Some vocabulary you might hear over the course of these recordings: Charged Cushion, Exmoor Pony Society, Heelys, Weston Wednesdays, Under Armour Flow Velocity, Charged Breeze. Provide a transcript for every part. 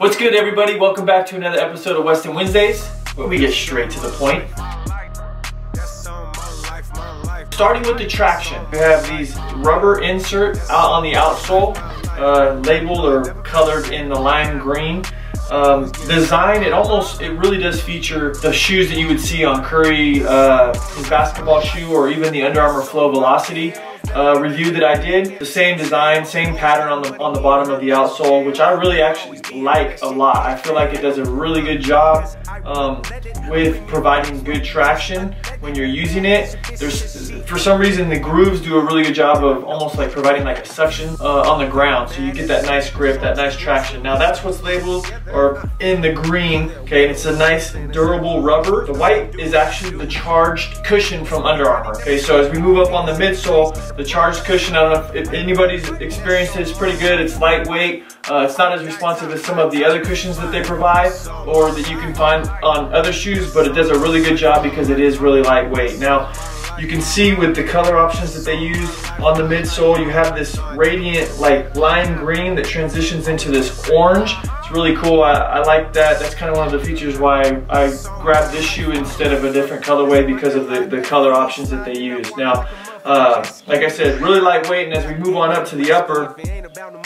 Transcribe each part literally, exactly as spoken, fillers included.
What's good, everybody? Welcome back to another episode of Weston Wednesdays, where we get straight to the point. Starting with the traction, we have these rubber inserts out on the outsole, uh, labeled or colored in the lime green. Um, design, it almost, it really does feature the shoes that you would see on Curry, uh, his basketball shoe, or even the Under Armour Flow Velocity uh, review that I did. The same design, same pattern on the, on the bottom of the outsole, which I really actually like a lot. I feel like it does a really good job um, with providing good traction when you're using it. There's, for some reason, the grooves do a really good job of almost like providing like a suction uh, on the ground, so you get that nice grip, that nice traction. Now that's what's labeled or in the green, okay, and it's a nice durable rubber. The white is actually the Charged Cushion from Under Armour, okay? So as we move up on the midsole, the Charged Cushion, I don't know if anybody's experienced it, it's pretty good, it's lightweight, uh, it's not as responsive as some of the other cushions that they provide or that you can find on other shoes, but it does a really good job because it is really lightweight. Now, you can see with the color options that they use on the midsole, you have this radiant like lime green that transitions into this orange. It's really cool. I, I like that. That's kind of one of the features why I, I grabbed this shoe instead of a different colorway, because of the, the color options that they use. Now, uh, like I said, really lightweight, and as we move on up to the upper,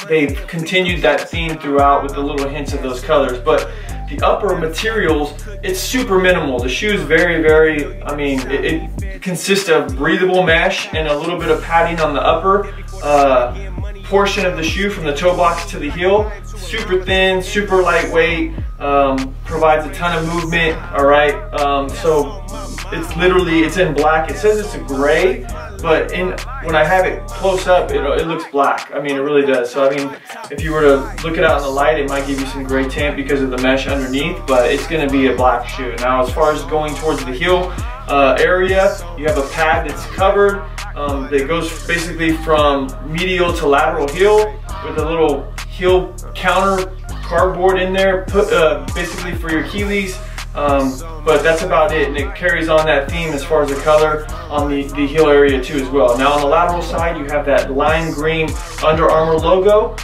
they've continued that theme throughout with the little hints of those colors. But the upper materials, it's super minimal. The shoe is very, very, I mean, it, it consists of breathable mesh and a little bit of padding on the upper uh, portion of the shoe from the toe box to the heel. Super thin, super lightweight, um, provides a ton of movement, all right? Um, so it's literally, it's in black. It says it's a gray, but in, when I have it close up, it, it looks black. I mean, it really does. So, I mean, if you were to look it out in the light, it might give you some gray tint because of the mesh underneath, but it's gonna be a black shoe. Now, as far as going towards the heel uh, area, you have a pad that's covered um, that goes basically from medial to lateral heel with a little heel counter cardboard in there, put uh, basically for your Heelys. Um, but that's about it, and it carries on that theme as far as the color on the, the heel area too as well. Now on the lateral side, you have that lime green Under Armour logo,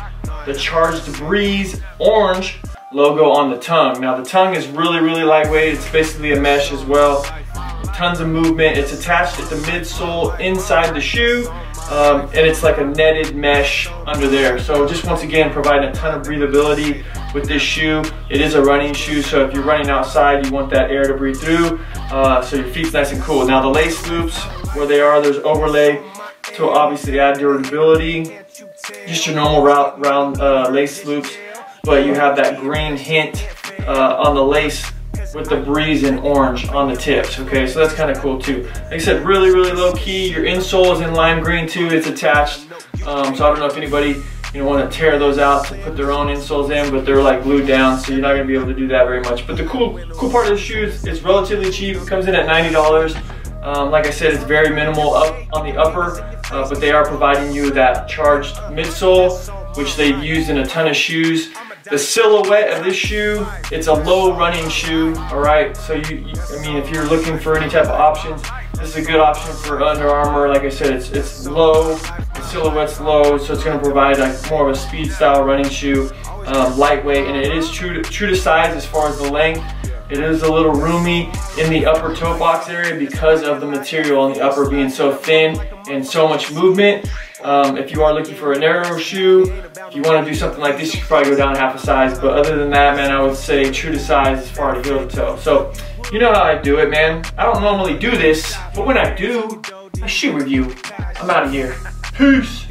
the Charged Breeze orange logo on the tongue. Now the tongue is really, really lightweight. It's basically a mesh as well. Tons of movement. It's attached at the midsole inside the shoe, um, and it's like a netted mesh under there. So just once again, providing a ton of breathability with this shoe. It is a running shoe, so if you're running outside, you want that air to breathe through, uh, so your feet's nice and cool. Now the lace loops, where they are, there's overlay to obviously add durability. Just your normal round, round uh, lace loops, but you have that green hint uh, on the lace with the breeze and orange on the tips, okay? So that's kind of cool too. Like I said, really, really low key. Your insole is in lime green too, it's attached. Um, so I don't know if anybody you know, want to tear those out to put their own insoles in, but they're like glued down, so you're not going to be able to do that very much. But the cool cool part of the shoe is it's relatively cheap. It comes in at ninety dollars. Um, like I said, it's very minimal up on the upper, uh, but they are providing you that charged midsole, which they've used in a ton of shoes. The silhouette of this shoe, it's a low running shoe, all right? So you, you, I mean, if you're looking for any type of options, this is a good option for Under Armour. Like I said, it's, it's low, the silhouette's low, so it's gonna provide like more of a speed style running shoe, um, lightweight, and it is true to, true to size as far as the length. It is a little roomy in the upper toe box area because of the material on the upper being so thin and so much movement. Um, if you are looking for a narrow shoe, if you want to do something like this, you could probably go down half a size. But other than that, man, I would say true to size as far as heel to toe. So, you know how I do it, man. I don't normally do this, but when I do, I shoe review. I'm out of here. Peace.